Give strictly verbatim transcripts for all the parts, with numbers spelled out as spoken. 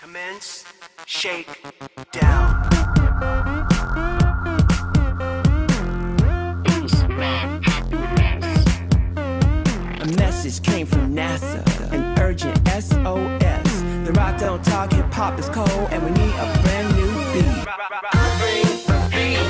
Commence shake down. A message came from NASA, an urgent S O S. The rock don't talk, hip hop is cold, and we need a brand new beat. I bring a beat.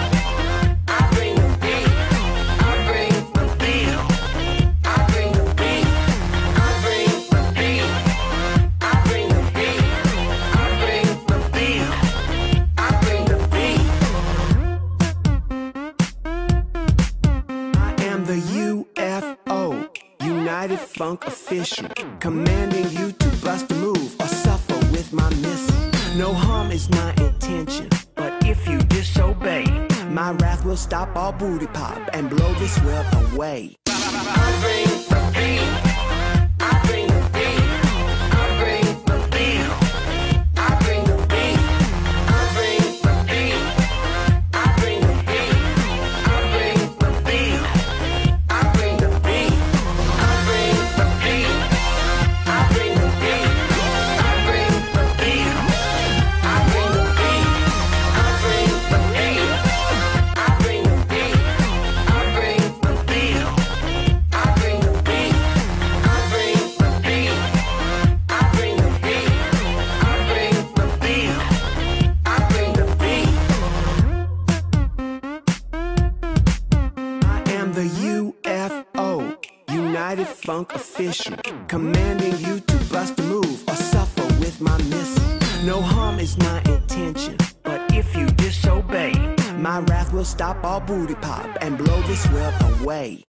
United Funk official, commanding you to bust a move or suffer with my missile. No harm is my intention, but if you disobey, my wrath will stop all booty pop and blow this world away. I bring the beat. I bring the beat. I bring the beat. I bring the beat. I bring the beat. I bring the beat. I bring the beat. I bring the beat. United Funk official, commanding you to bust a move or suffer with my missile. No harm is my intention, but if you disobey, my wrath will stop all booty pop and blow this world away.